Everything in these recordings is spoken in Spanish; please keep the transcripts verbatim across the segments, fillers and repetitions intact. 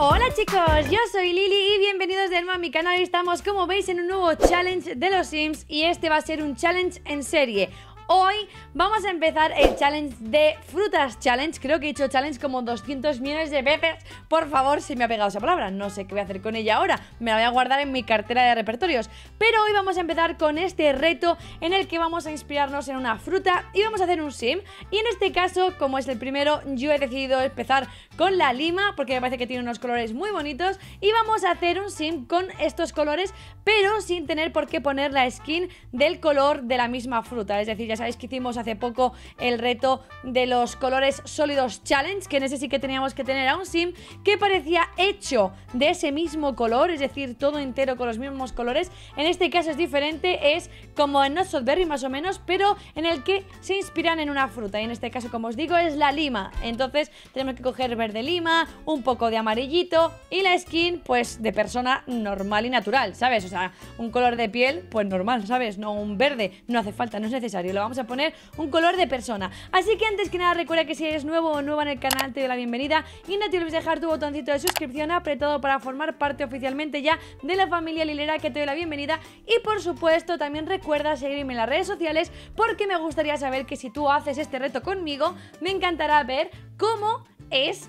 Hola chicos, yo soy Lili y bienvenidos de nuevo a mi canal. Estamos, como veis, en un nuevo challenge de los Sims y este va a ser un challenge en serie. Hoy vamos a empezar el challenge de frutas challenge. Creo que he dicho challenge como doscientos millones de veces. Por favor, se me ha pegado esa palabra. No sé qué voy a hacer con ella ahora. Me la voy a guardar en mi cartera de repertorios. Pero hoy vamos a empezar con este reto en el que vamos a inspirarnos en una fruta y vamos a hacer un sim. Y en este caso, como es el primero, yo he decidido empezar con la lima porque me parece que tiene unos colores muy bonitos. Y vamos a hacer un sim con estos colores, pero sin tener por qué poner la skin del color de la misma fruta. Es decir, ya sabéis que hicimos hace poco el reto de los colores sólidos challenge, que en ese sí que teníamos que tener a un sim que parecía hecho de ese mismo color, es decir, todo entero con los mismos colores. En este caso es diferente, es como en Not So Berry más o menos, pero en el que se inspiran en una fruta, y en este caso, como os digo, es la lima. Entonces tenemos que coger verde lima, un poco de amarillito y la skin pues de persona normal y natural, ¿sabes? O sea, un color de piel pues normal, ¿sabes? No un verde, no hace falta, no es necesario. Lo vamos a poner un color de persona. Así que antes que nada, recuerda que si eres nuevo o nueva en el canal, te doy la bienvenida y no te olvides dejar tu botoncito de suscripción apretado para formar parte oficialmente ya de la familia Lilera, que te doy la bienvenida. Y por supuesto también recuerda seguirme en las redes sociales, porque me gustaría saber que si tú haces este reto conmigo, me encantará ver cómo es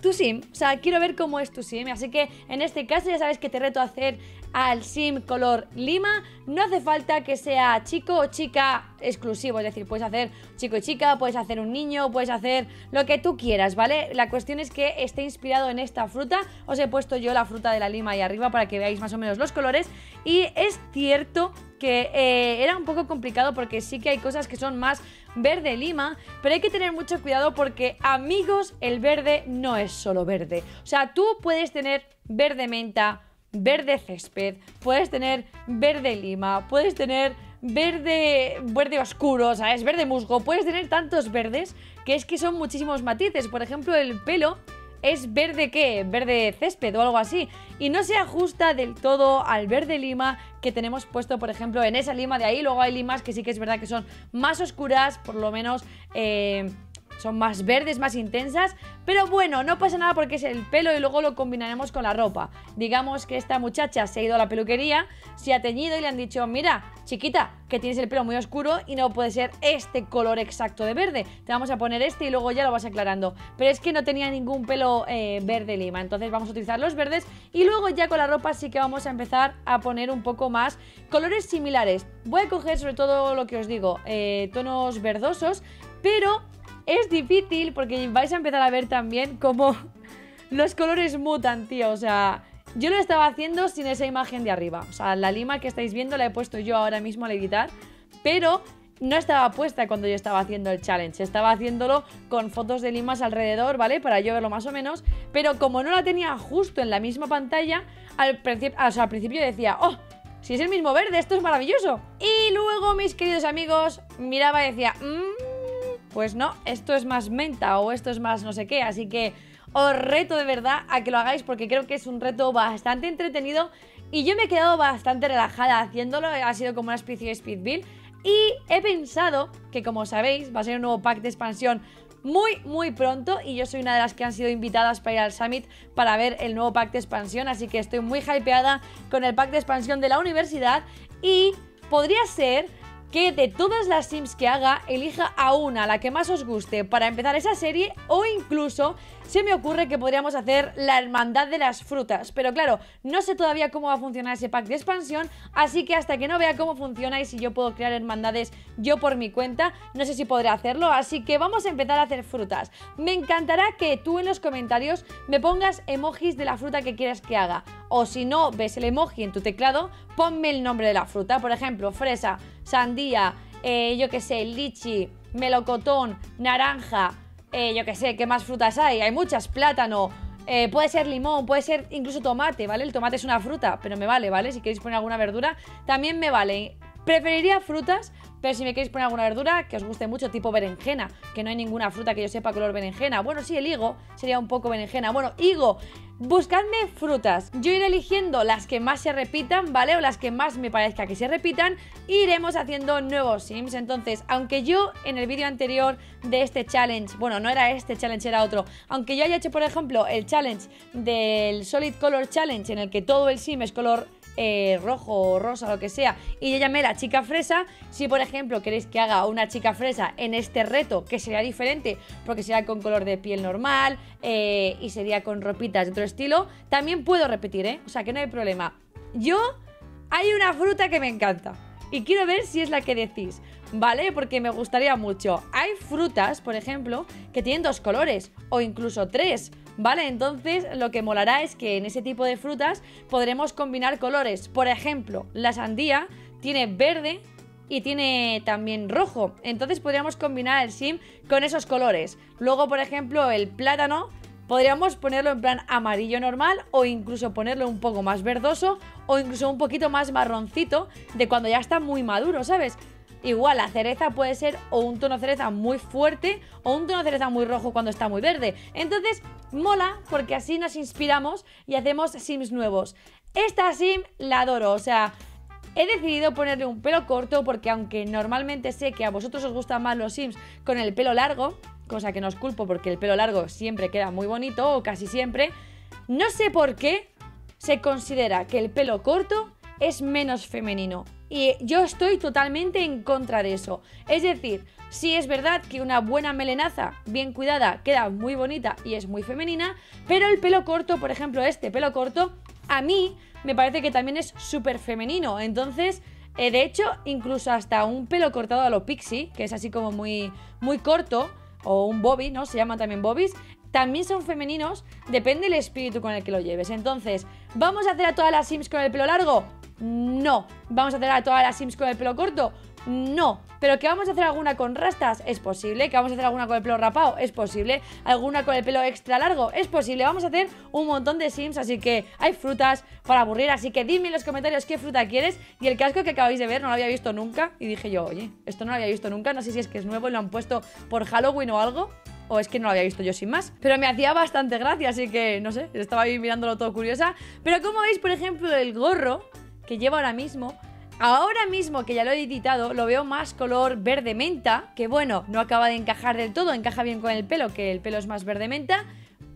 tu sim. O sea, quiero ver cómo es tu sim. Así que en este caso ya sabes que te reto a hacer al sim color lima. No hace falta que sea chico o chica exclusivo, es decir, puedes hacer chico y chica, puedes hacer un niño, puedes hacer lo que tú quieras, ¿vale? La cuestión es que esté inspirado en esta fruta. Os he puesto yo la fruta de la lima ahí arriba para que veáis más o menos los colores. Y es cierto que eh, era un poco complicado porque sí que hay cosas que son más verde lima, pero hay que tener mucho cuidado porque, amigos, el verde no es solo verde. O sea, tú puedes tener verde menta, verde césped, puedes tener verde lima, puedes tener verde verde oscuro, ¿sabes? Verde musgo, puedes tener tantos verdes que es que son muchísimos matices. Por ejemplo, el pelo es verde, ¿qué? Verde césped o algo así. Y no se ajusta del todo al verde lima que tenemos puesto, por ejemplo, en esa lima de ahí. Luego hay limas que sí que es verdad que son más oscuras, por lo menos eh, son más verdes, más intensas. Pero bueno, no pasa nada porque es el pelo y luego lo combinaremos con la ropa. Digamos que esta muchacha se ha ido a la peluquería, se ha teñido y le han dicho: mira, chiquita, que tienes el pelo muy oscuro y no puede ser este color exacto de verde, te vamos a poner este y luego ya lo vas aclarando. Pero es que no tenía ningún pelo eh, verde lima, entonces vamos a utilizar los verdes. Y luego ya con la ropa sí que vamos a empezar a poner un poco más colores similares. Voy a coger sobre todo lo que os digo, eh, tonos verdosos, pero es difícil porque vais a empezar a ver también cómo los colores mutan, tío. O sea, yo lo estaba haciendo sin esa imagen de arriba. O sea, la lima que estáis viendo la he puesto yo ahora mismo al editar, pero no estaba puesta cuando yo estaba haciendo el challenge. Estaba haciéndolo con fotos de limas alrededor, ¿vale? Para yo verlo más o menos. Pero como no la tenía justo en la misma pantalla, al, principi- o sea, al principio decía: ¡oh! Si es el mismo verde, esto es maravilloso. Y luego, mis queridos amigos, miraba y decía: mmm, pues no, esto es más menta o esto es más no sé qué. Así que os reto de verdad a que lo hagáis porque creo que es un reto bastante entretenido y yo me he quedado bastante relajada haciéndolo. Ha sido como una especie de speed build y he pensado que, como sabéis, va a ser un nuevo pack de expansión muy muy pronto y yo soy una de las que han sido invitadas para ir al Summit para ver el nuevo pack de expansión. Así que estoy muy hypeada con el pack de expansión de la universidad y podría ser que de todas las sims que haga, elija a una, la que más os guste, para empezar esa serie. O incluso se me ocurre que podríamos hacer la hermandad de las frutas, pero claro, no sé todavía cómo va a funcionar ese pack de expansión, así que hasta que no vea cómo funciona y si yo puedo crear hermandades yo por mi cuenta, no sé si podré hacerlo. Así que vamos a empezar a hacer frutas. Me encantará que tú en los comentarios me pongas emojis de la fruta que quieras que haga, o si no ves el emoji en tu teclado, ponme el nombre de la fruta. Por ejemplo, fresa, sandía, eh, yo que sé, lichi, melocotón, naranja, eh, yo que sé, ¿qué más frutas hay? Hay muchas, plátano, eh, puede ser limón, puede ser incluso tomate, ¿vale? El tomate es una fruta, pero me vale, ¿vale? Si queréis poner alguna verdura, también me vale. Preferiría frutas, pero si me queréis poner alguna verdura que os guste mucho, tipo berenjena, que no hay ninguna fruta que yo sepa color berenjena. Bueno, sí, el higo sería un poco berenjena. Bueno, higo, buscadme frutas. Yo iré eligiendo las que más se repitan, ¿vale? O las que más me parezca que se repitan. Iremos haciendo nuevos sims. Entonces, aunque yo en el vídeo anterior de este challenge, bueno, no era este challenge, era otro, aunque yo haya hecho, por ejemplo, el challenge del Solid Color Challenge, en el que todo el sim es color Eh, rojo o rosa, lo que sea, y yo llamé la chica fresa. Si por ejemplo queréis que haga una chica fresa en este reto, que sería diferente porque sería con color de piel normal eh, y sería con ropitas de otro estilo, también puedo repetir, ¿eh? O sea que no hay problema. Yo, hay una fruta que me encanta y quiero ver si es la que decís, ¿vale? Porque me gustaría mucho. Hay frutas, por ejemplo, que tienen dos colores o incluso tres, ¿vale? Entonces lo que molará es que en ese tipo de frutas podremos combinar colores. Por ejemplo, la sandía tiene verde y tiene también rojo, entonces podríamos combinar el sim con esos colores. Luego, por ejemplo, el plátano podríamos ponerlo en plan amarillo normal, o incluso ponerlo un poco más verdoso, o incluso un poquito más marroncito, de cuando ya está muy maduro, ¿sabes? Igual la cereza puede ser o un tono cereza muy fuerte o un tono cereza muy rojo cuando está muy verde. Entonces mola porque así nos inspiramos y hacemos sims nuevos. Esta sim la adoro, o sea, he decidido ponerle un pelo corto porque aunque normalmente sé que a vosotros os gustan más los sims con el pelo largo, cosa que no os culpo porque el pelo largo siempre queda muy bonito, o casi siempre, no sé por qué se considera que el pelo corto es menos femenino. Y yo estoy totalmente en contra de eso. Es decir, sí es verdad que una buena melenaza, bien cuidada, queda muy bonita y es muy femenina, pero el pelo corto, por ejemplo este pelo corto, a mí me parece que también es súper femenino. Entonces, eh, de hecho, incluso hasta un pelo cortado a lo pixie, que es así como muy, muy corto, o un bobby, ¿no? Se llaman también bobbies, también son femeninos, depende del espíritu con el que lo lleves. Entonces, ¿vamos a hacer a todas las sims con el pelo largo? No. ¿Vamos a hacer a todas las sims con el pelo corto? No. ¿Pero que vamos a hacer alguna con rastas? Es posible. ¿Que vamos a hacer alguna con el pelo rapado? Es posible. ¿Alguna con el pelo extra largo? Es posible. Vamos a hacer un montón de sims, así que hay frutas para aburrir. Así que dime en los comentarios qué fruta quieres. Y el casco que acabáis de ver no lo había visto nunca. Y dije yo, oye, esto no lo había visto nunca. No sé si es que es nuevo y lo han puesto por Halloween o algo, o es que no lo había visto yo sin más, pero me hacía bastante gracia, así que no sé, estaba ahí mirándolo todo curiosa. Pero como veis, por ejemplo, el gorro que llevo ahora mismo, ahora mismo que ya lo he editado, lo veo más color verde menta, que bueno, no acaba de encajar del todo, encaja bien con el pelo, que el pelo es más verde menta,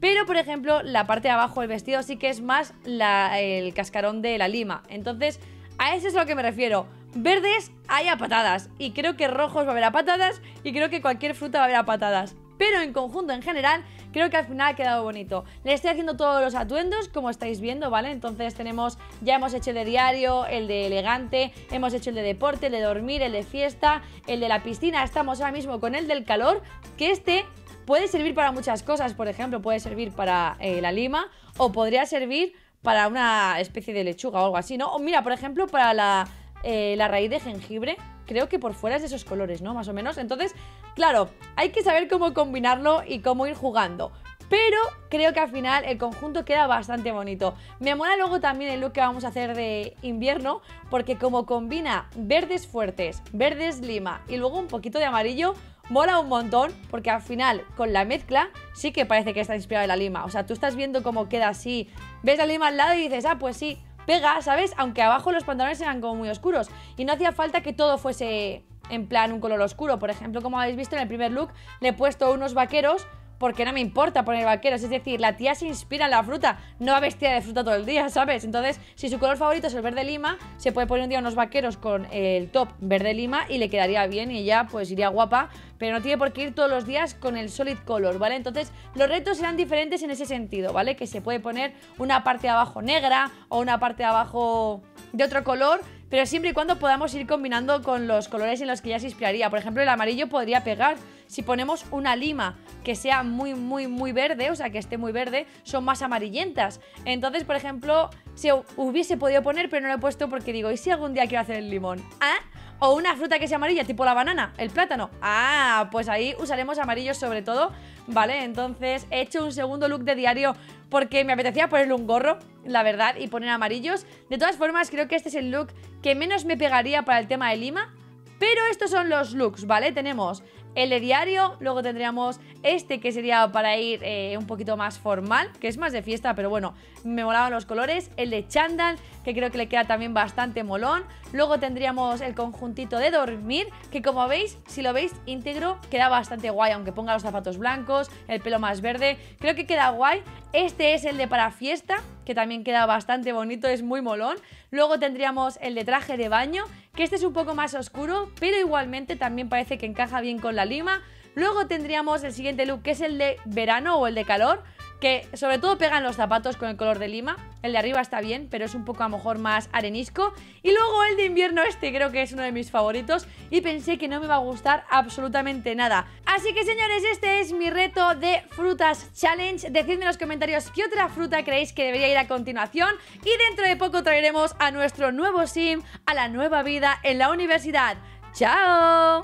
pero por ejemplo, la parte de abajo del vestido sí que es más la, el cascarón de la lima. Entonces, a eso es a lo que me refiero. Verdes hay a patadas, y creo que rojos va a haber a patadas, y creo que cualquier fruta va a haber a patadas. Pero en conjunto, en general, creo que al final ha quedado bonito. Le estoy haciendo todos los atuendos, como estáis viendo, ¿vale? Entonces tenemos, ya hemos hecho el de diario, el de elegante, hemos hecho el de deporte, el de dormir, el de fiesta, el de la piscina. Estamos ahora mismo con el del calor, que este puede servir para muchas cosas. Por ejemplo, puede servir para eh, la lima, o podría servir para una especie de lechuga o algo así, ¿no? O mira, por ejemplo, para la, eh, la raíz de jengibre. Creo que por fuera es de esos colores, ¿no? Más o menos. Entonces, claro, hay que saber cómo combinarlo y cómo ir jugando. Pero creo que al final el conjunto queda bastante bonito. Me mola luego también el look que vamos a hacer de invierno, porque como combina verdes fuertes, verdes lima y luego un poquito de amarillo, mola un montón, porque al final con la mezcla sí que parece que está inspirado en la lima. O sea, tú estás viendo cómo queda así, ves la lima al lado y dices, ah, pues sí, pega, ¿sabes? Aunque abajo los pantalones eran como muy oscuros y no hacía falta que todo fuese en plan un color oscuro. Por ejemplo, como habéis visto en el primer look, le he puesto unos vaqueros porque no me importa poner vaqueros. Es decir, la tía se inspira en la fruta, no va vestida de fruta todo el día, ¿sabes? Entonces, si su color favorito es el verde lima, se puede poner un día unos vaqueros con el top verde lima y le quedaría bien y ella pues iría guapa, pero no tiene por qué ir todos los días con el solid color, ¿vale? Entonces, los retos serán diferentes en ese sentido, ¿vale? Que se puede poner una parte de abajo negra o una parte de abajo de otro color, pero siempre y cuando podamos ir combinando con los colores en los que ya se inspiraría. Por ejemplo, el amarillo podría pegar si ponemos una lima que sea muy, muy, muy verde, o sea, que esté muy verde, son más amarillentas. Entonces, por ejemplo, se hubiese podido poner, pero no lo he puesto porque digo, ¿y si algún día quiero hacer el limón? ¿Ah? O una fruta que sea amarilla, tipo la banana, el plátano. Ah, pues ahí usaremos amarillo sobre todo, ¿vale? Entonces he hecho un segundo look de diario porque me apetecía ponerle un gorro, la verdad, y poner amarillos. De todas formas, creo que este es el look que menos me pegaría para el tema de Lima. Pero estos son los looks, ¿vale? Tenemos el de diario, luego tendríamos este que sería para ir eh, un poquito más formal, que es más de fiesta, pero bueno, me molaban los colores. El de chándal, que creo que le queda también bastante molón. Luego tendríamos el conjuntito de dormir, que como veis, si lo veis íntegro, queda bastante guay, aunque ponga los zapatos blancos, el pelo más verde, creo que queda guay. Este es el de para fiesta, que también queda bastante bonito, es muy molón. Luego tendríamos el de traje de baño, que este es un poco más oscuro, pero igualmente también parece que encaja bien con la lima. Luego tendríamos el siguiente look, que es el de verano o el de calor, que sobre todo pegan los zapatos con el color de lima. El de arriba está bien, pero es un poco a lo mejor más arenisco. Y luego el de invierno, este creo que es uno de mis favoritos y pensé que no me va a gustar absolutamente nada. Así que señores, este es mi reto de frutas challenge. Decidme en los comentarios qué otra fruta creéis que debería ir a continuación. Y dentro de poco traeremos a nuestro nuevo sim a la nueva vida en la universidad. ¡Chao!